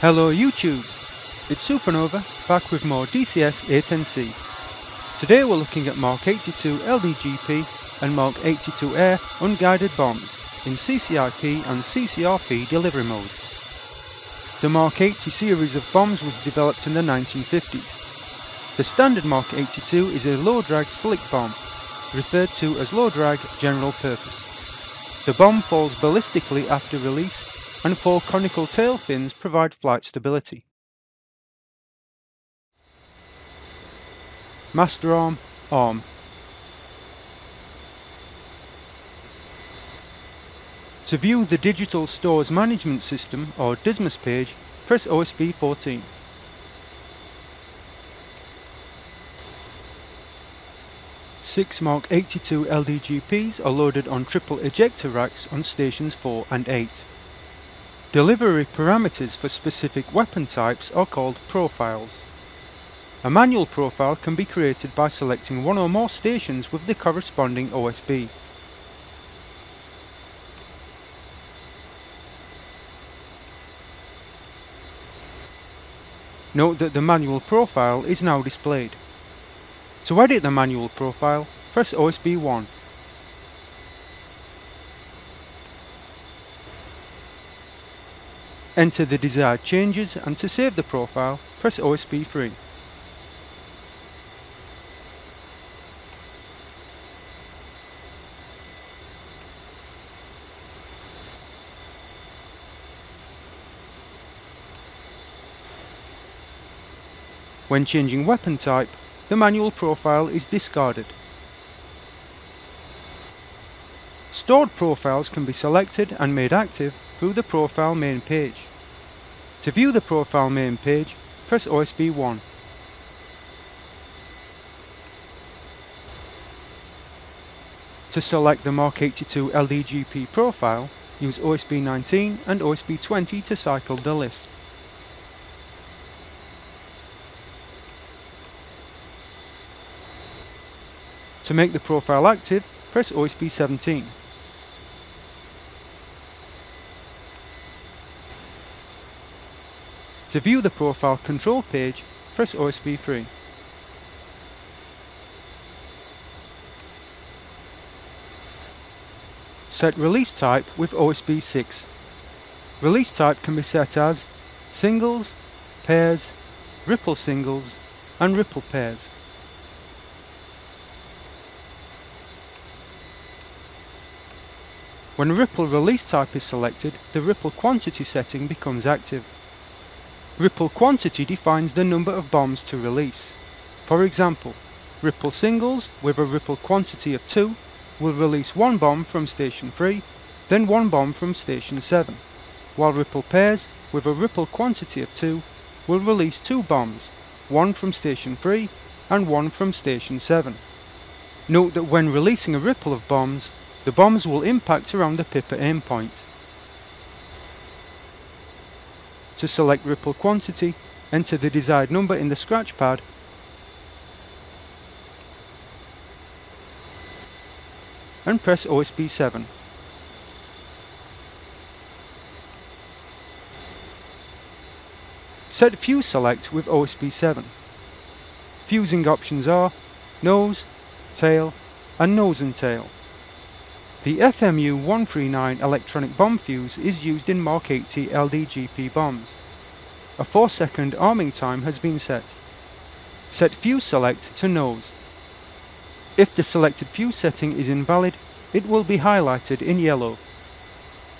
Hello YouTube, it's Supernova back with more DCS-A10C. Today we're looking at Mark 82 LDGP and Mark 82 Air unguided bombs in CCIP and CCRP delivery modes. The Mark 80 series of bombs was developed in the 1950s. The standard Mark 82 is a low drag slick bomb, referred to as low drag general purpose. The bomb falls ballistically after release and four conical tail fins provide flight stability. Master arm, arm. To view the Digital Stores Management System or DSMS page, press OSB 14. Six Mark 82 LDGPs are loaded on triple ejector racks on stations 4 and 8. Delivery parameters for specific weapon types are called profiles. A manual profile can be created by selecting one or more stations with the corresponding OSB. Note that the manual profile is now displayed. To edit the manual profile, press OSB 1. Enter the desired changes, and to save the profile, press OSB 3. When changing weapon type, the manual profile is discarded. Stored profiles can be selected and made active through the Profile main page. To view the Profile main page, press OSB 1. To select the Mark 82 LDGP profile, use OSB 19 and OSB 20 to cycle the list. To make the profile active, press OSB 17. To view the profile control page, press OSB 3. Set release type with OSB 6. Release type can be set as singles, pairs, ripple singles, and ripple pairs. When ripple release type is selected, the ripple quantity setting becomes active. Ripple quantity defines the number of bombs to release. For example, ripple singles with a ripple quantity of 2 will release 1 bomb from station 3, then 1 bomb from station 7, while ripple pairs with a ripple quantity of 2 will release 2 bombs, 1 from station 3 and 1 from station 7. Note that when releasing a ripple of bombs, the bombs will impact around the pip at aim point. To select ripple quantity, enter the desired number in the scratch pad and press OSB 7. Set fuse select with OSB 7. Fusing options are nose, tail and nose and tail. The FMU-139 electronic bomb fuse is used in Mark 80 LDGP bombs. A 4-second arming time has been set. Set fuse select to nose. If the selected fuse setting is invalid, it will be highlighted in yellow.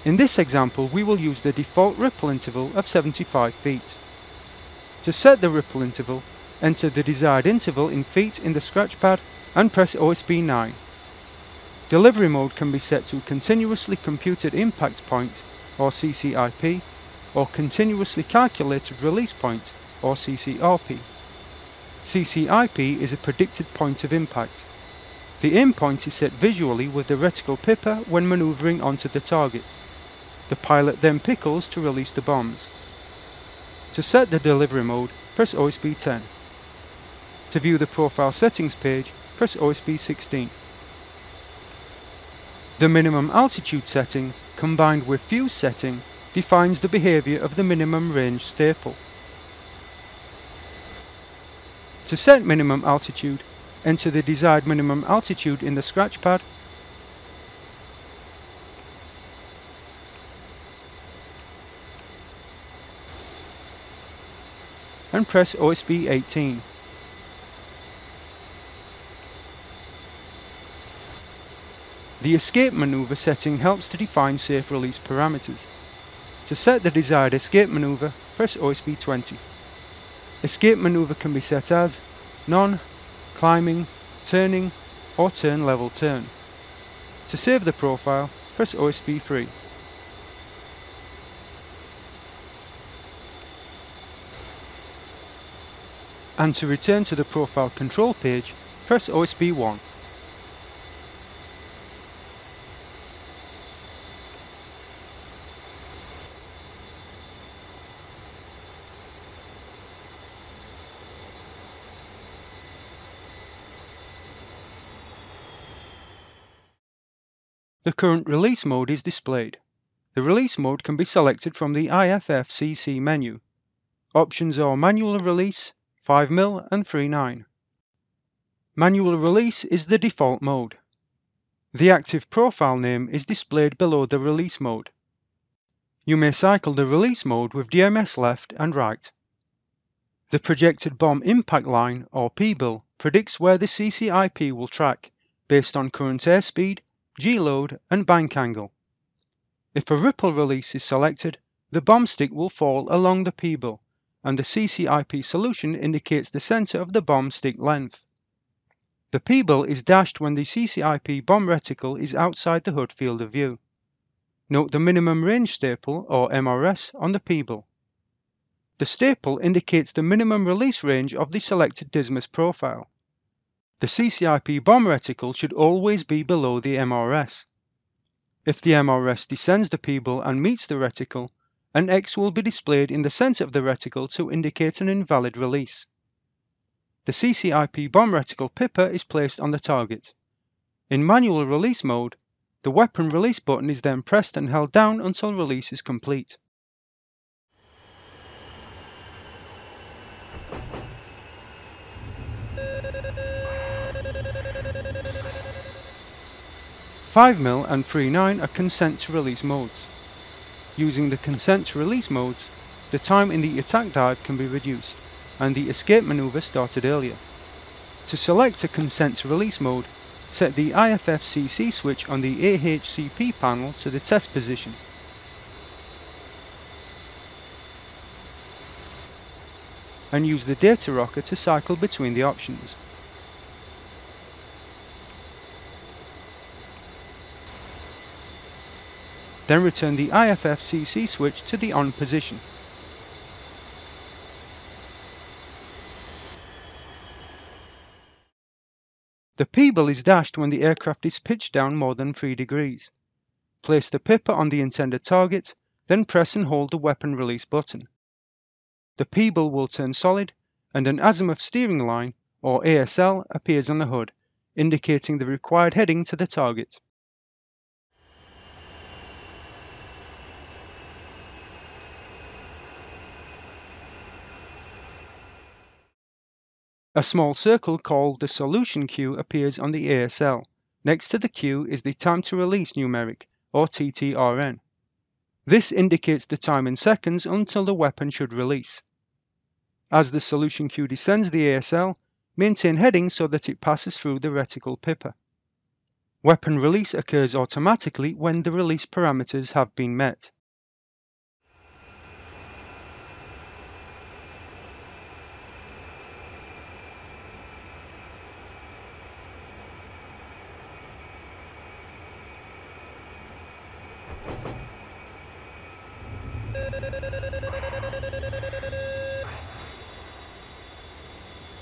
In this example, we will use the default ripple interval of 75 feet. To set the ripple interval, enter the desired interval in feet in the scratch pad and press OSB 9. Delivery mode can be set to Continuously Computed Impact Point or CCIP or Continuously Calculated Release Point or CCRP. CCIP is a predicted point of impact. The aim point is set visually with the reticle pipper when maneuvering onto the target. The pilot then pickles to release the bombs. To set the delivery mode, press OSB 10. To view the profile settings page, press OSB 16. The minimum altitude setting, combined with fuse setting, defines the behavior of the minimum range staple. To set minimum altitude, enter the desired minimum altitude in the scratch pad and press OSB 18. The escape maneuver setting helps to define safe release parameters. To set the desired escape maneuver, press OSB 20. Escape maneuver can be set as none, climbing, turning, or turn level turn. To save the profile, press OSB 3. And to return to the profile control page, press OSB 1. The current release mode is displayed. The release mode can be selected from the IFFCC menu. Options are manual release, 5mm and 3.9. Manual release is the default mode. The active profile name is displayed below the release mode. You may cycle the release mode with DMS left and right. The projected bomb impact line, or PBIL, predicts where the CCIP will track, based on current airspeed, G-load and bank angle. If a ripple release is selected, the bomb stick will fall along the PBIL, and the CCIP solution indicates the center of the bomb stick length. The PBIL is dashed when the CCIP bomb reticle is outside the HUD field of view. Note the minimum range staple, or MRS, on the PBIL. The staple indicates the minimum release range of the selected DSMS profile. The CCIP bomb reticle should always be below the MRS. If the MRS descends the PBIL and meets the reticle, an X will be displayed in the center of the reticle to indicate an invalid release. The CCIP bomb reticle pipper is placed on the target. In manual release mode, the weapon release button is then pressed and held down until release is complete.5mm and 3.9 are consent to release modes. Using the consent to release modes, the time in the attack dive can be reduced, and the escape maneuver started earlier. To select a consent to release mode, set the IFFCC switch on the AHCP panel to the test position. And use the data rocker to cycle between the options. Then return the IFFCC switch to the on position. The PBIL is dashed when the aircraft is pitched down more than 3 degrees. Place the pipper on the intended target, then press and hold the weapon release button. The PBIL will turn solid, and an azimuth steering line, or ASL, appears on the HUD, indicating the required heading to the target. A small circle called the solution queue appears on the ASL. Next to the queue is the time to release numeric, or TTRN. This indicates the time in seconds until the weapon should release. As the solution queue descends the ASL, maintain heading so that it passes through the reticle pipper. Weapon release occurs automatically when the release parameters have been met.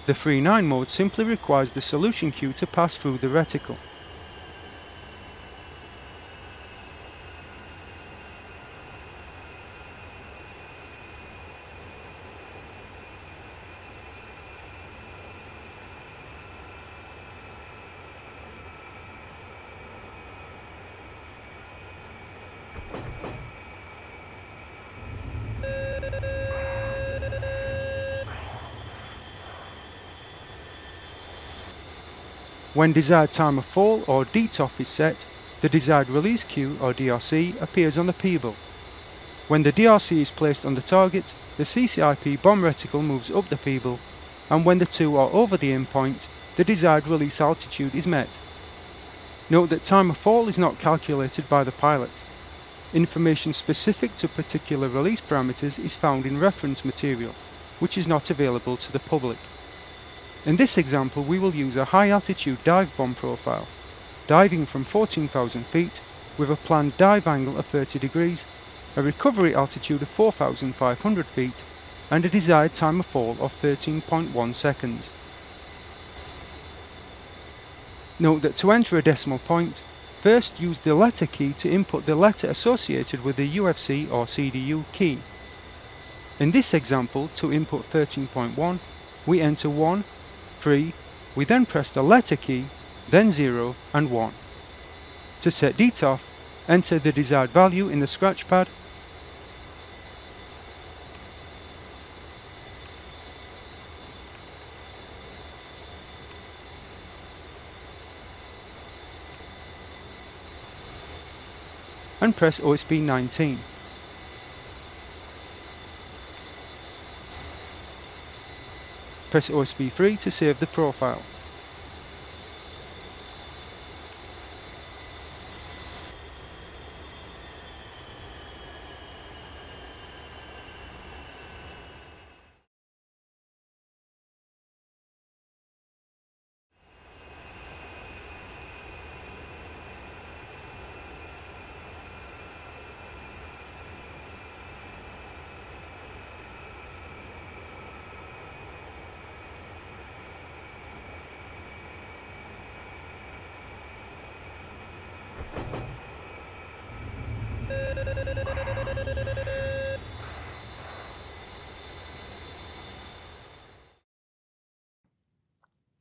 The 3.9 mode simply requires the solution queue to pass through the reticle. When desired time of fall or DTOF is set, the desired release queue or DRC appears on the PBIL. When the DRC is placed on the target, the CCIP bomb reticle moves up the PBIL, and when the two are over the endpoint, the desired release altitude is met. Note that time of fall is not calculated by the pilot. Information specific to particular release parameters is found in reference material, which is not available to the public. In this example, we will use a high-altitude dive bomb profile, diving from 14,000 feet with a planned dive angle of 30 degrees, a recovery altitude of 4,500 feet, and a desired time of fall of 13.1 seconds. Note that to enter a decimal point, first use the letter key to input the letter associated with the UFC or CDU key. In this example, to input 13.1, we enter 1, 3, we then press the letter key, then 0 and 1. To set DTOF, enter the desired value in the scratch pad and press OSB 19. Press OSB 3 to save the profile.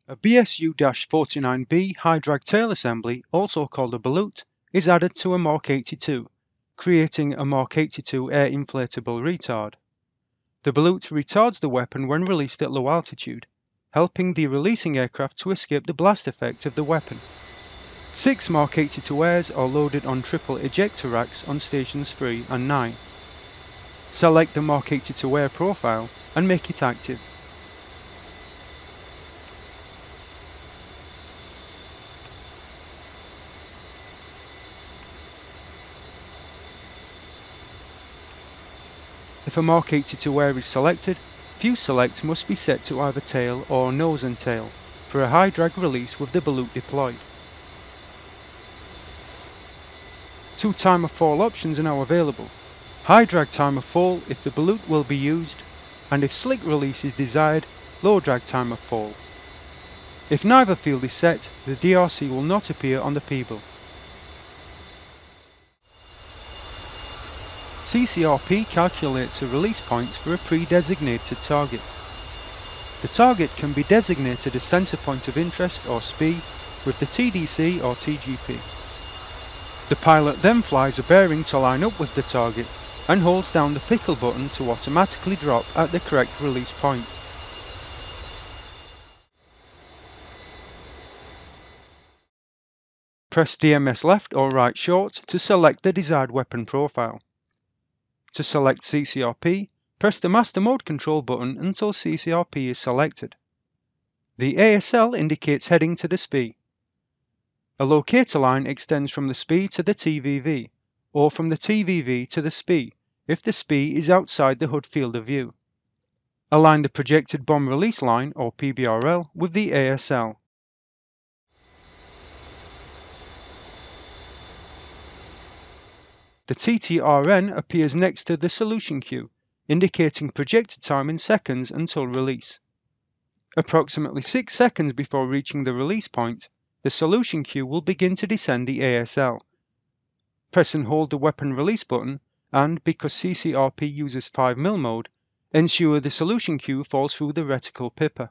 A BSU-49B high-drag tail assembly, also called a volute, is added to a Mark 82, creating a Mark 82 air inflatable retard. The volute retards the weapon when released at low altitude, helping the releasing aircraft to escape the blast effect of the weapon. 6 Mark 82 Airs are loaded on triple ejector racks on stations 3 and 9. Select the Mark 82 Air profile and make it active. If a Mark 82 Air is selected, fuse select must be set to either tail or nose and tail for a high drag release with the volute deployed. 2 time of fall options are now available: high drag time of fall if the volute will be used, and if slick release is desired, low drag time of fall. If neither field is set, the DRC will not appear on the PBIL. CCRP calculates a release point for a pre-designated target. The target can be designated as Centre Point of Interest or SPI with the TDC or TGP. The pilot then flies a bearing to line up with the target and holds down the pickle button to automatically drop at the correct release point. Press DMS left or right short to select the desired weapon profile. To select CCRP, press the master mode control button until CCRP is selected. The ASL indicates heading to the SPI. A locator line extends from the SPI to the TVV, or from the TVV to the SPI, if the SPI is outside the HUD field of view. Align the projected bomb release line, or PBRL, with the ASL. The TTRN appears next to the solution queue, indicating projected time in seconds until release. Approximately 6 seconds before reaching the release point, the solution queue will begin to descend the ASL. Press and hold the weapon release button and, because CCRP uses 5mm mode, ensure the solution queue falls through the reticle pipper.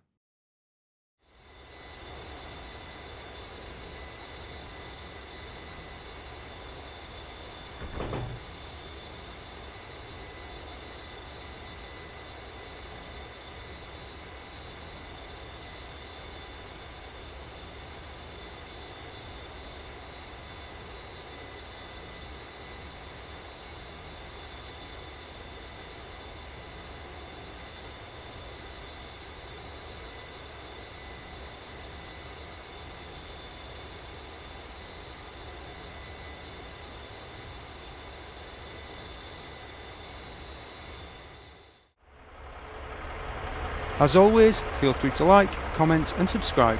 As always, feel free to like, comment and subscribe.